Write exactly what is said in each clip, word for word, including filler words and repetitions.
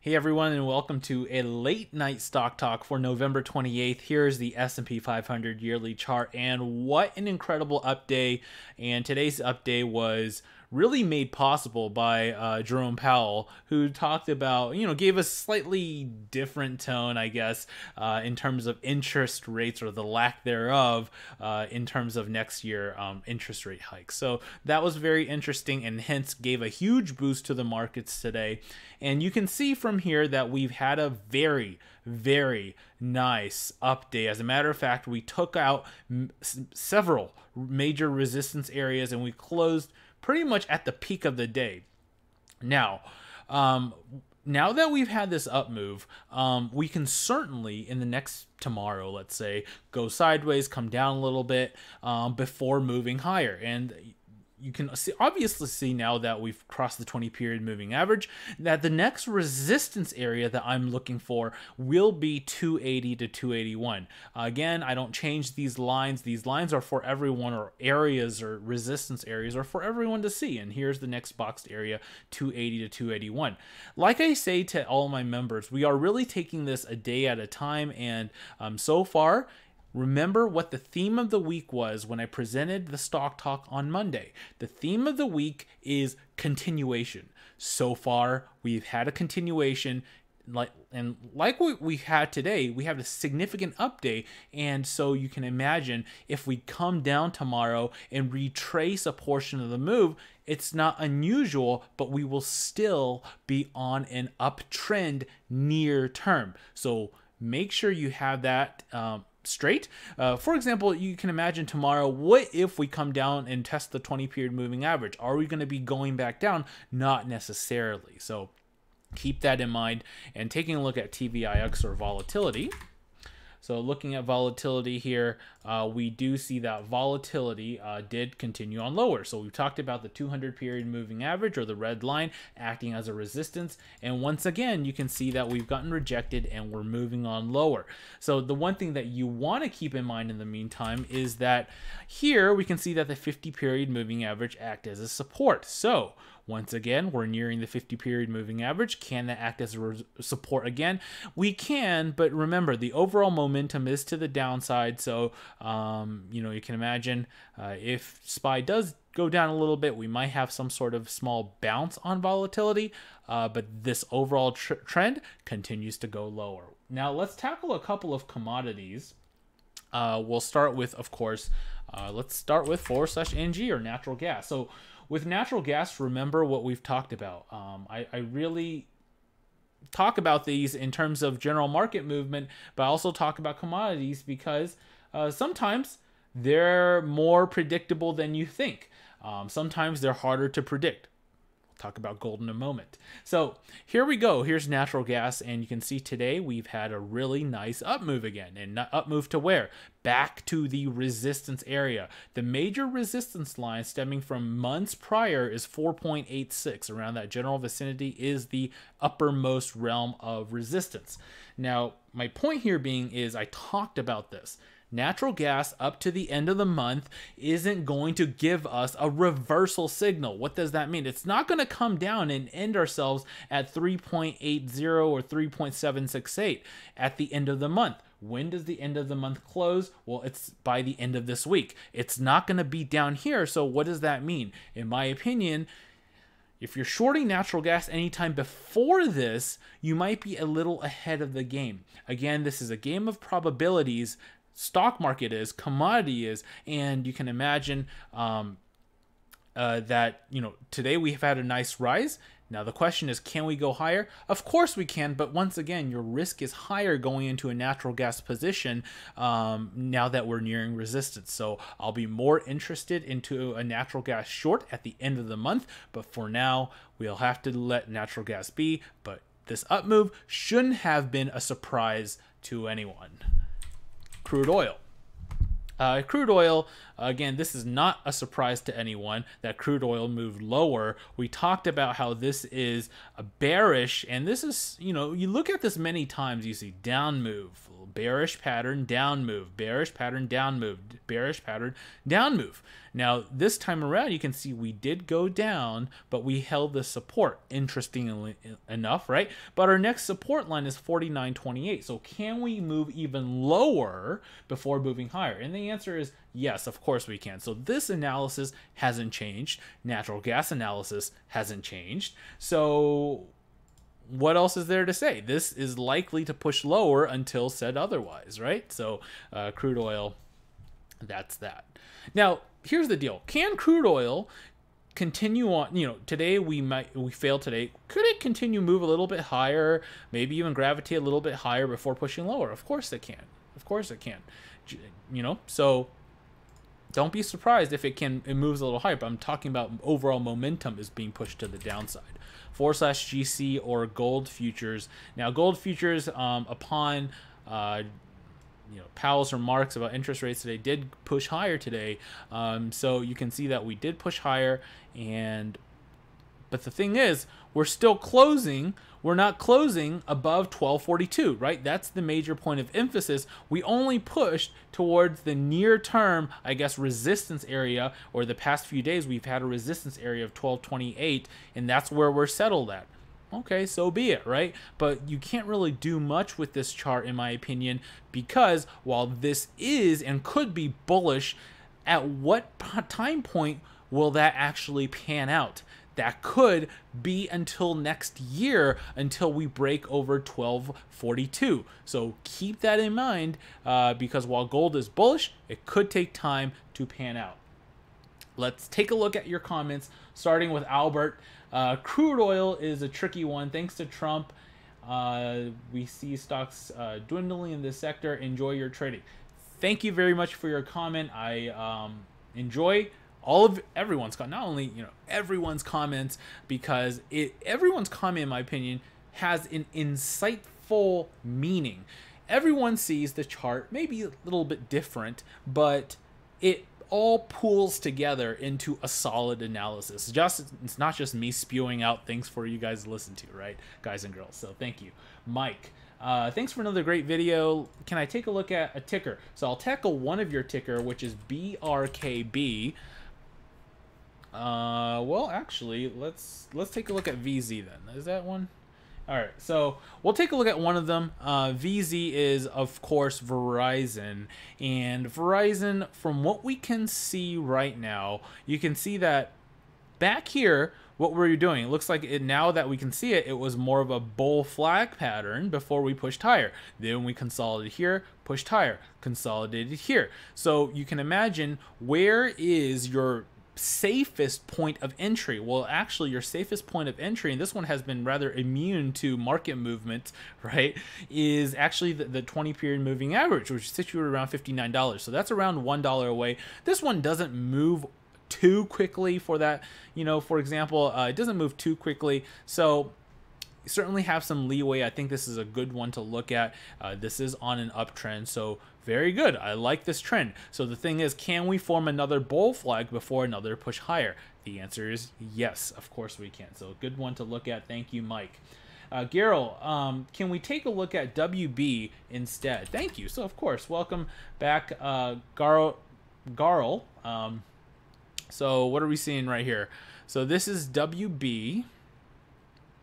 Hey everyone, and welcome to a late night stock talk for November twenty-eighth. Here's the S and P five hundred yearly chart, and what an incredible up day. And today's up day was really made possible by uh, Jerome Powell, who talked about, you know, gave a slightly different tone, I guess, uh, in terms of interest rates or the lack thereof uh, in terms of next year um, interest rate hikes. So that was very interesting and hence gave a huge boost to the markets today. And you can see from here that we've had a very, very nice up day. As a matter of fact, we took out m several major resistance areas and we closed pretty much at the peak of the day. Now, um, now that we've had this up move, um, we can certainly, in the next tomorrow, let's say, go sideways, come down a little bit um, before moving higher. And you can see, obviously see now that we've crossed the twenty period moving average, that the next resistance area that I'm looking for will be two eighty to two eighty-one. Uh, again, I don't change these lines. These lines are for everyone, or areas or resistance areas are for everyone to see. And here's the next boxed area, two eighty to two eighty-one. Like I say to all my members, we are really taking this a day at a time. And um, so far, remember what the theme of the week was when I presented the stock talk on Monday. The theme of the week is continuation. So far, we've had a continuation, like and like what we had today, we have a significant update. And so you can imagine if we come down tomorrow and retrace a portion of the move, it's not unusual, but we will still be on an uptrend near term. So make sure you have that um, straight. Uh, for example, you can imagine tomorrow, what if we come down and test the twenty period moving average? Are we going to be going back down? Not necessarily. So keep that in mind. And taking a look at T V I X, or volatility. So looking at volatility here, uh, we do see that volatility uh, did continue on lower. So we've talked about the two hundred period moving average, or the red line, acting as a resistance. And once again, you can see that we've gotten rejected and we're moving on lower. So the one thing that you want to keep in mind in the meantime is that here we can see that the fifty period moving average acts as a support. So once again, we're nearing the fifty period moving average. Can that act as a support again? We can, but remember, the overall momentum is to the downside. So, um, you know, you can imagine uh, if S P Y does go down a little bit, we might have some sort of small bounce on volatility, uh, but this overall tr trend continues to go lower. Now, let's tackle a couple of commodities. Uh, we'll start with, of course, uh, let's start with forward slash N G, or natural gas. So, with natural gas, remember what we've talked about. Um, I, I really talk about these in terms of general market movement, but I also talk about commodities because uh, sometimes they're more predictable than you think. Um, sometimes they're harder to predict. We'll talk about gold in a moment. So here we go. Here's natural gas, and you can see today we've had a really nice up move again. And up move to where? Back to the resistance area. The major resistance line stemming from months prior is four point eight six. Around that general vicinity is the uppermost realm of resistance. Now, my point here being is I talked about this. Natural gas up to the end of the month isn't going to give us a reversal signal. What does that mean? It's not going to come down and end ourselves at three point eight zero or three point seven six eight at the end of the month. When does the end of the month close? Well, it's by the end of this week. It's not going to be down here. So what does that mean? In my opinion, if you're shorting natural gas anytime before this, you might be a little ahead of the game. Again, this is a game of probabilities. Stock market is, commodity is, and you can imagine um, uh, that, you know, today we have had a nice rise. Now the question is, can we go higher? Of course we can, but once again, your risk is higher going into a natural gas position um, now that we're nearing resistance. So I'll be more interested into a natural gas short at the end of the month, but for now, we'll have to let natural gas be. But this up move shouldn't have been a surprise to anyone. Crude oil. Uh, crude oil, again, this is not a surprise to anyone that crude oil moved lower. We talked about how this is a bearish, and this is, you know, you look at this many times, you see down move, bearish pattern, down move, bearish pattern, down move, bearish pattern, down move. Now, this time around, you can see we did go down, but we held the support, interestingly enough, right? But our next support line is forty-nine twenty-eight. So can we move even lower before moving higher? And the answer is yes, of course we can. So this analysis hasn't changed. Natural gas analysis hasn't changed. So what else is there to say? This is likely to push lower until said otherwise, right? So uh, crude oil, that's that. Now, here's the deal. Can crude oil continue on? You know, today we might, we failed today. Could it continue move a little bit higher, maybe even gravitate a little bit higher before pushing lower? Of course it can. Of course it can. You know, so don't be surprised if it can, it moves a little higher, but I'm talking about overall momentum is being pushed to the downside. Four slash G C or gold futures. Now, gold futures, um, upon, uh, you know, Powell's remarks about interest rates today did push higher today. Um, so you can see that we did push higher, and but the thing is, we're still closing. We're not closing above twelve forty-two, right? That's the major point of emphasis. We only pushed towards the near term, I guess, resistance area, or the past few days we've had a resistance area of twelve twenty-eight, and that's where we're settled at. Okay, so be it, right? But you can't really do much with this chart, in my opinion, because while this is and could be bullish, at what time point will that actually pan out? That could be until next year, until we break over twelve forty-two. So keep that in mind, uh, because while gold is bullish, it could take time to pan out. Let's take a look at your comments, starting with Albert. Uh, crude oil is a tricky one. Thanks to Trump, uh, we see stocks uh, dwindling in this sector. Enjoy your trading. Thank you very much for your comment. I um, enjoy all of everyone's got not only you know everyone's comments, because it everyone's comment, in my opinion, has an insightful meaning. Everyone sees the chart maybe a little bit different, but it all pools together into a solid analysis. Just it's not just me spewing out things for you guys to listen to, right, guys and girls? So thank you, Mike. Uh, thanks for another great video. Can I take a look at a ticker? So I'll tackle one of your ticker, which is B R K B. Uh, well, actually, let's let's take a look at V Z then. Is that one? All right, so we'll take a look at one of them. Uh, V Z is, of course, Verizon. And Verizon, from what we can see right now, you can see that back here, what were you doing? It looks like it, now that we can see it, it was more of a bull flag pattern before we pushed higher. Then we consolidated here, pushed higher, consolidated here. So you can imagine, where is your safest point of entry? Well, actually, your safest point of entry, and this one has been rather immune to market movement, right, is actually the, the twenty period moving average, which is situated around fifty-nine dollars. So that's around one dollar away. This one doesn't move too quickly for that, you know, for example, uh, it doesn't move too quickly, so certainly have some leeway. I think this is a good one to look at. Uh, this is on an uptrend, so very good. I like this trend. So the thing is, can we form another bull flag before another push higher? The answer is yes, of course we can. So a good one to look at. Thank you, Mike. Uh, Gerald, um, can we take a look at W B instead? Thank you. So of course, welcome back, uh, Garl. Garl. Um, so what are we seeing right here? So this is W B.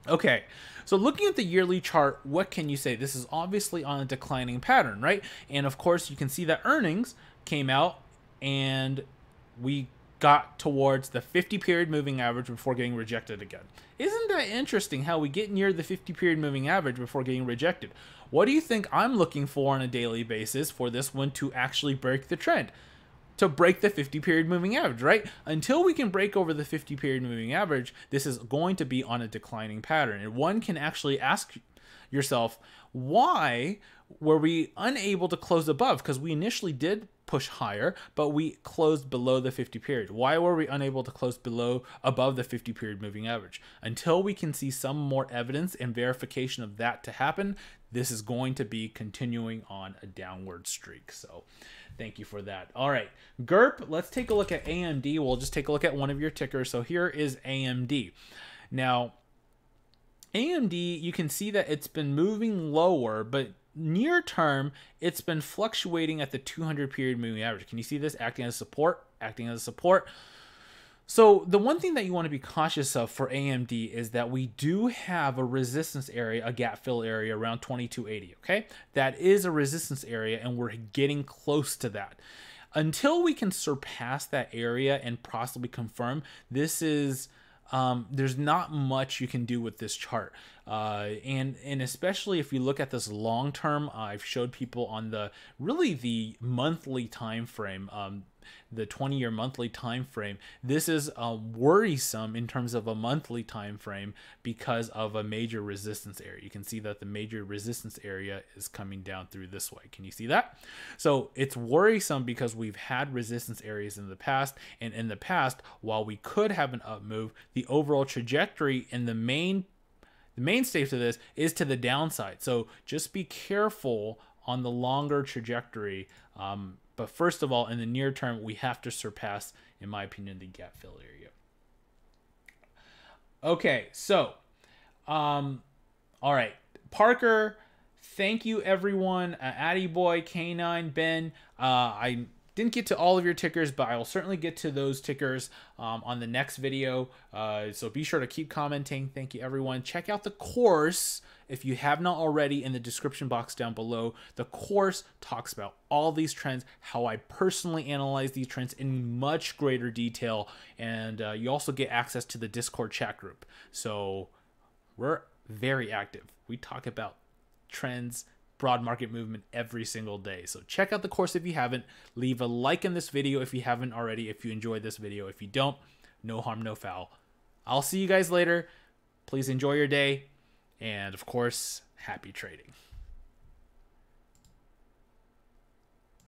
Okay, so looking at the yearly chart, what can you say? This is obviously on a declining pattern, right? And of course, you can see that earnings came out and we got towards the fifty period moving average before getting rejected again. Isn't that interesting how we get near the fifty period moving average before getting rejected? What do you think I'm looking for on a daily basis for this one to actually break the trend? To break the fifty period moving average, right? Until we can break over the fifty period moving average, this is going to be on a declining pattern. And one can actually ask yourself, why were we unable to close above? Because we initially did push higher, but we closed below the fifty period. Why were we unable to close below above the fifty period moving average? Until we can see some more evidence and verification of that to happen, this is going to be continuing on a downward streak. So thank you for that. All right, G U R P, let's take a look at A M D. We'll just take a look at one of your tickers. So here is A M D. Now, A M D, you can see that it's been moving lower, but near term, it's been fluctuating at the two hundred period moving average. Can you see this acting as support, acting as support? So the one thing that you want to be cautious of for A M D is that we do have a resistance area, a gap fill area around twenty-two eighty, okay? That is a resistance area, and we're getting close to that. Until we can surpass that area and possibly confirm, this is, um, there's not much you can do with this chart. Uh, and, and especially if you look at this long term, uh, I've showed people on the, really the monthly time frame, um, the twenty year monthly time frame. This is uh, worrisome in terms of a monthly time frame because of a major resistance area. You can see that the major resistance area is coming down through this way. Can you see that? So it's worrisome because we've had resistance areas in the past, and in the past, while we could have an up move, the overall trajectory and the main the mainstay to this is to the downside. So just be careful on the longer trajectory. Um, But first of all, in the near term, we have to surpass, in my opinion, the gap fill area. Okay, so, um, all right. Parker, thank you, everyone. Uh, Addy Boy, K nine, Ben. Uh, I didn't get to all of your tickers, but I will certainly get to those tickers um, on the next video. Uh, so be sure to keep commenting. Thank you, everyone. Check out the course. If you have not already, in the description box down below, the course talks about all these trends, how I personally analyze these trends in much greater detail, and uh, you also get access to the Discord chat group. So we're very active. We talk about trends, broad market movement every single day. So check out the course if you haven't. Leave a like in this video if you haven't already, if you enjoyed this video. If you don't, no harm, no foul. I'll see you guys later. Please enjoy your day. And of course, happy trading.